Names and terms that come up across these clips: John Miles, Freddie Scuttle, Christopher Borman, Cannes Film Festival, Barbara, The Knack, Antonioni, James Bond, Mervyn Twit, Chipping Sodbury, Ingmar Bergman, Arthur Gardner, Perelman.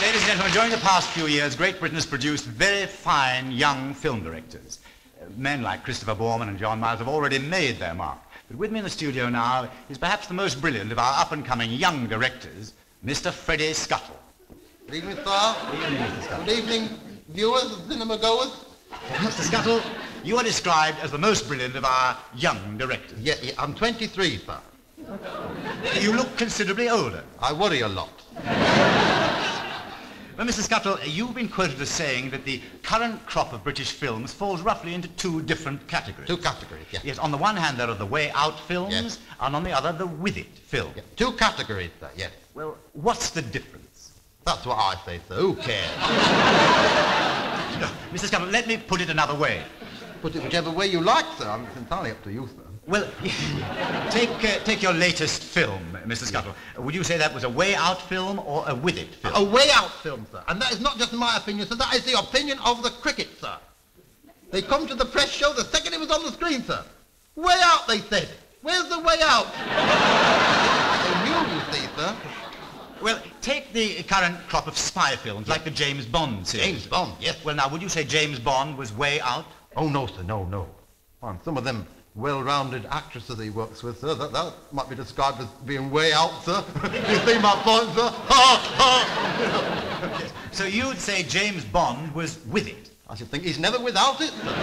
Ladies and gentlemen, during the past few years, Great Britain has produced very fine young film directors. Men like Christopher Borman and John Miles have already made their mark. But with me in the studio now is perhaps the most brilliant of our up-and-coming young directors, Mr. Freddie Scuttle. Good evening, sir. Good evening, viewers and cinema-goers. Mr. Scuttle, you are described as the most brilliant of our young directors. Yeah, I'm 23, sir. You look considerably older. I worry a lot. Well, Mr. Scuttle, you've been quoted as saying that the current crop of British films falls roughly into two different categories. Two categories, yes. Yes, on the one hand, there are the way-out films, yes, and on the other, the with-it films. Yes. Two categories, sir, yes. Well, what's the difference? That's what I say, sir. Who cares? No, Mr. Scuttle, let me put it another way. Put it whichever way you like, sir. I mean, it's entirely up to you, sir. Well, take your latest film, Mr. Scuttle. Would you say that was a way-out film or a with-it film? A way-out film, sir. And that is not just my opinion, sir. That is the opinion of the cricket, sir. They come to the press show the second it was on the screen, sir. Way out, they said. Where's the way out? They knew, you see, sir. Well, take the current crop of spy films, like the James Bond series. James Bond, yes. Well, now, would you say James Bond was way out? Oh, no, sir, no, no. Well, some of them well-rounded actresses he works with, sir. That might be described as being way out, sir. You see my point, sir? Yes. So you'd say James Bond was with it? I should think he's never without it. Not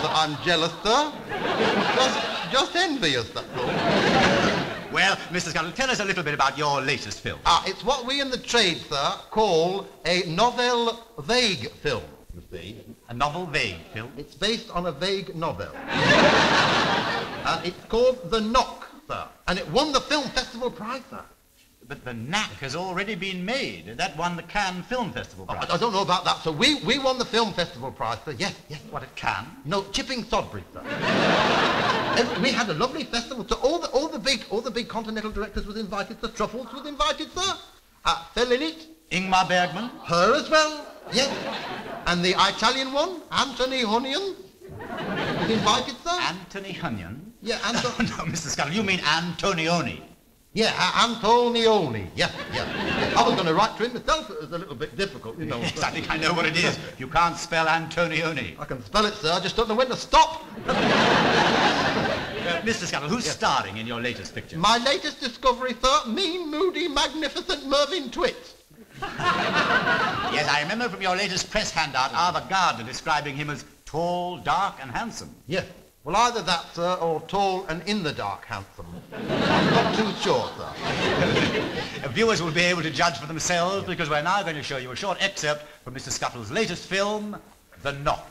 that I'm jealous, sir. Just envious, that's all. Well, Mr. Scuttle, tell us a little bit about your latest film. It's what we in the trade, sir, call a novel vague film. You see? A novel vague film? It's based on a vague novel. It's called The Knock, sir, and it won the Film Festival prize, sir. But The Knack has already been made. That won the Cannes Film Festival prize. I don't know about that, sir. We won the Film Festival prize, sir. Yes, yes. What, at Cannes? No, Chipping Sodbury, sir. We had a lovely festival, sir. All the big continental directors was invited, sir. Truffles was invited, sir. Fell in it. Ingmar Bergman. Her as well. Yes. And the Italian one, Antonioni, was invited, sir. Antonioni? Yeah, Antonioni. Oh, no, Mr. Scuttle, you mean Antonioni. Yeah, Antonioni. Yeah, yeah. I was going to write to him myself. It was a little bit difficult, you know. Yes, I think I know what it is. You can't spell Antonioni. I can spell it, sir. I just don't know when to stop. Mr. Scuttle, who's starring in your latest picture? My latest discovery, sir, mean, moody, magnificent Mervyn Twit. Yes, I remember from your latest press handout, Arthur Gardner describing him as tall, dark, and handsome. Yes. Well, either that, sir, or tall and in the dark handsome. I'm not too sure, sir. Viewers will be able to judge for themselves, because we're now going to show you a short excerpt from Mr. Scuttle's latest film, The Knock.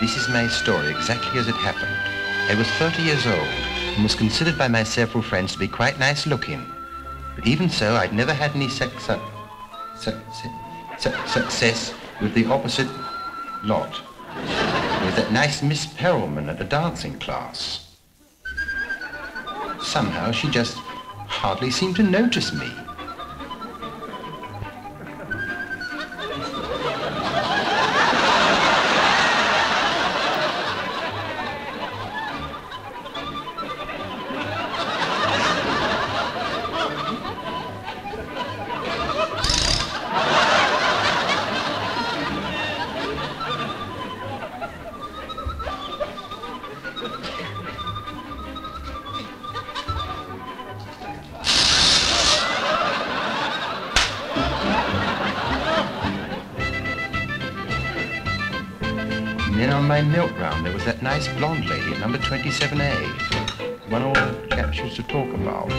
This is my story, exactly as it happened. I was 30 years old and was considered by my several friends to be quite nice-looking. But even so, I'd never had any success with the opposite lot. With that nice Miss Perelman at a dancing class. Somehow, she just hardly seemed to notice me. That nice blonde lady at number 27A, one all the chaps used to talk about.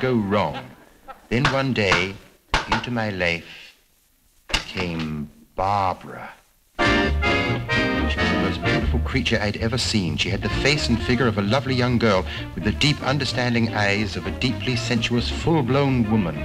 go wrong. Then one day, into my life came Barbara. She was the most beautiful creature I'd ever seen. She had the face and figure of a lovely young girl with the deep, understanding eyes of a deeply sensuous, full-blown woman.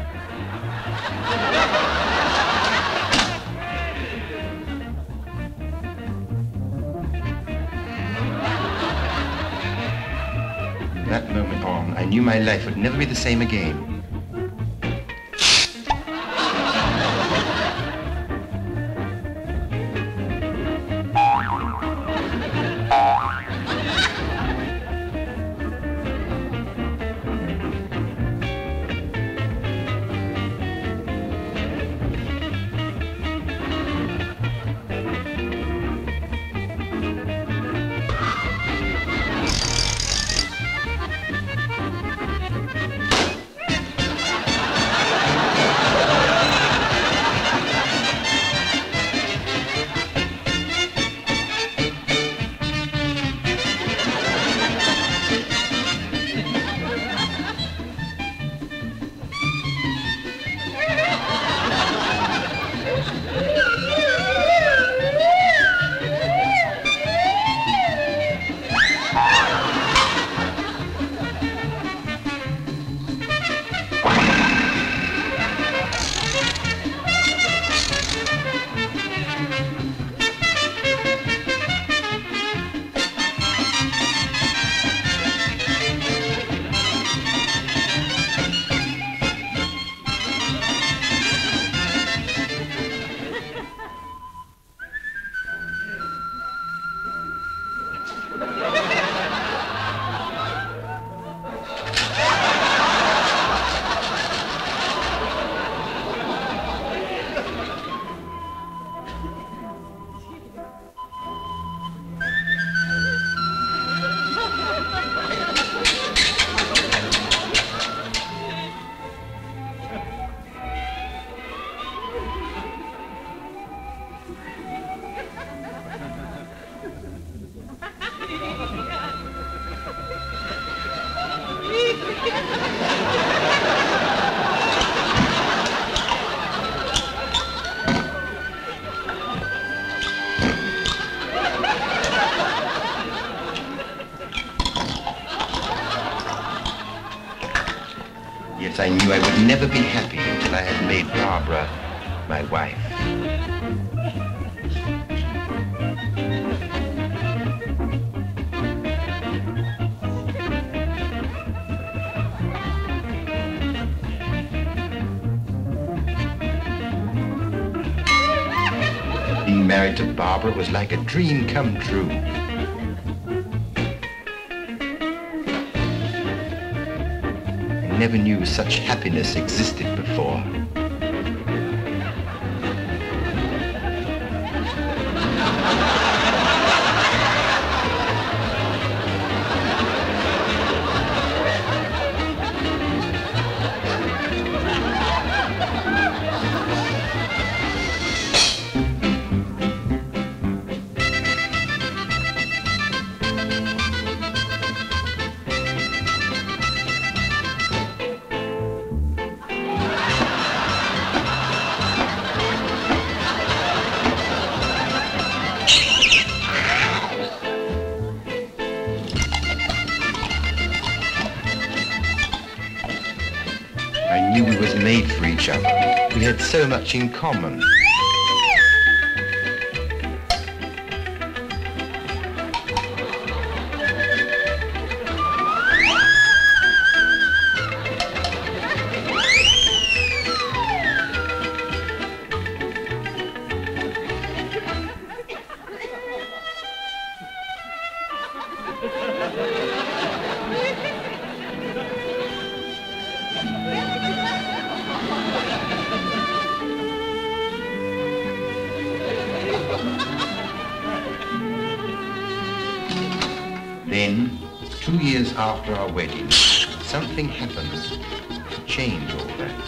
From that moment on, I knew my life would never be the same again. I knew I would never be happy until I had made Barbara my wife. Being married to Barbara was like a dream come true. I never knew such happiness existed before. So much in common. Then, 2 years after our wedding, something happens to change all that.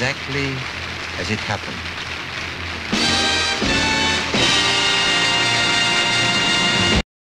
exactly as it happened.